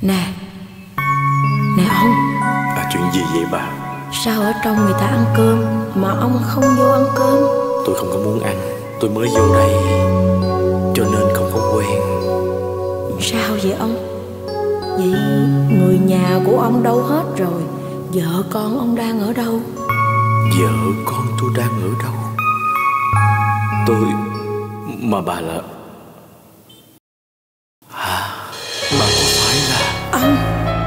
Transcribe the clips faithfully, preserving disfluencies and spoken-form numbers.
Nè, nè ông. À, chuyện gì vậy bà? Sao ở trong người ta ăn cơm mà ông không vô ăn cơm? Tôi không có muốn ăn, tôi mới vô đây cho nên không có quen. Sao vậy ông? Vậy người nhà của ông đâu hết rồi? Vợ con ông đang ở đâu? Vợ con tôi đang ở đâu? Tôi... mà bà là... à, mà có phải là... Ông...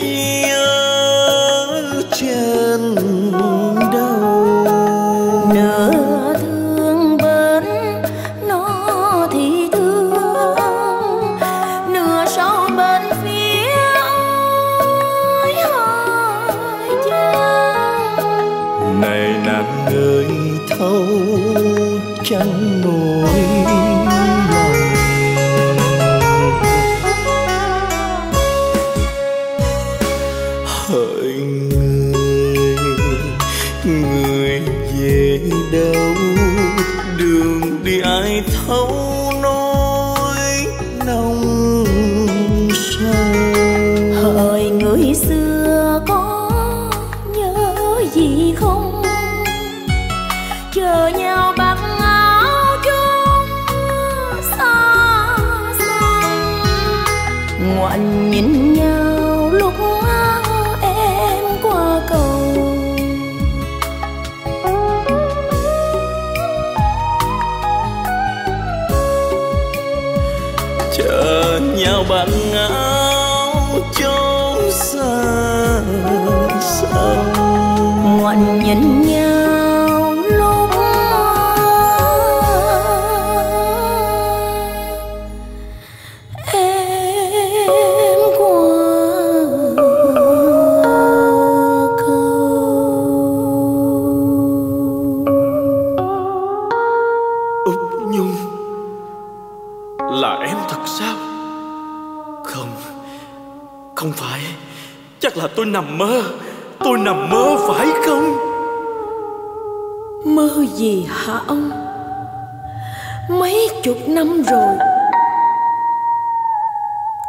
ý ở trên đầu, nỡ thương bên nó thì thương, nửa sau bên phía ơi hỏi chăng. Này nàng ơi thấu trắng nỗi lòng, đâu đường đi ai thấu nỗi nồng sâu. Hỡi người xưa có nhớ gì không, chờ nhau bạc áo chung xa xa, ngoảnh nhìn nhau lúc em qua cầu. Chờ nhau bạn áo trông xa xa, ngoảnh nhìn nhau lúc em qua cầu. Úp Nhung là em thật sao? Không, không phải. Chắc là tôi nằm mơ. Tôi nằm mơ phải không? Mơ gì hả ông? Mấy chục năm rồi.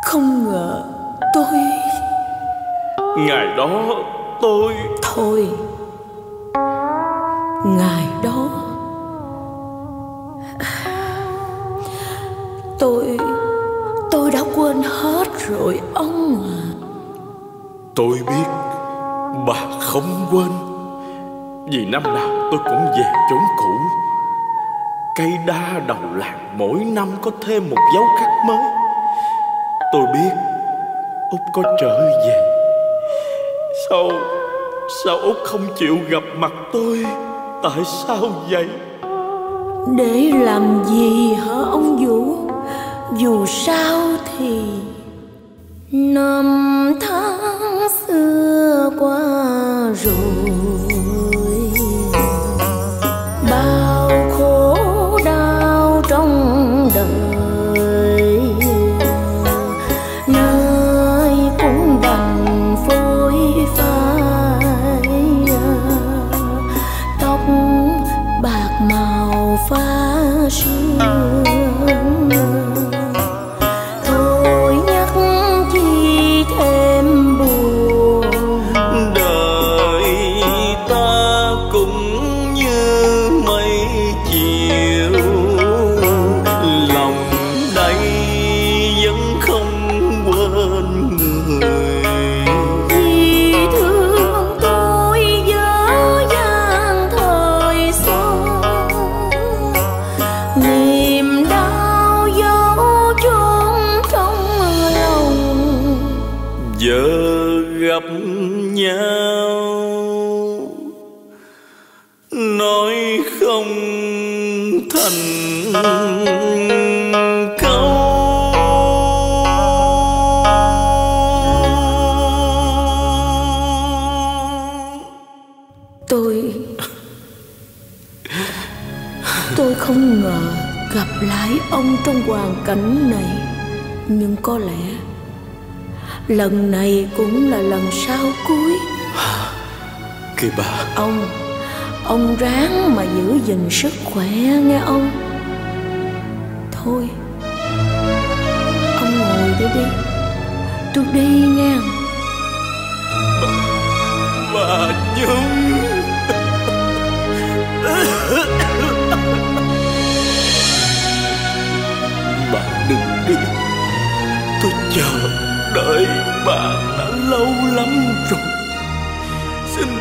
Không ngờ tôi... Ngày đó tôi... Thôi, ngày đó Tôi... tôi đã quên hết rồi ông à. Tôi biết bà không quên, vì năm nào tôi cũng về chốn cũ. Cây đa đầu làng mỗi năm có thêm một dấu khắc mới. Tôi biết Út có trở về. Sao... sao Út không chịu gặp mặt tôi? Tại sao vậy? Để làm gì hả ông Vũ? Dù sao thì năm tháng xưa qua rồi, bao khổ đau trong đời nơi cũng đành phôi phai. Tóc bạc màu pha sương, nhau, nói không thành câu. Tôi Tôi không ngờ gặp lại ông trong hoàn cảnh này, nhưng có lẽ lần này cũng là lần sau cuối. Kìa bà, Ông Ông ráng mà giữ gìn sức khỏe nghe ông. Thôi ông ngồi đây đi, tôi đi nha. Bà Nhung. Bà đừng đi, tôi chờ đợi bà đã lâu lắm rồi. Xin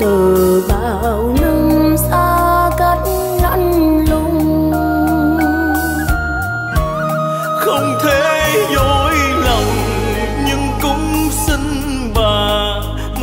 từ bao năm xa cách lạnh lùng, không thể dối lòng, nhưng cũng xin bà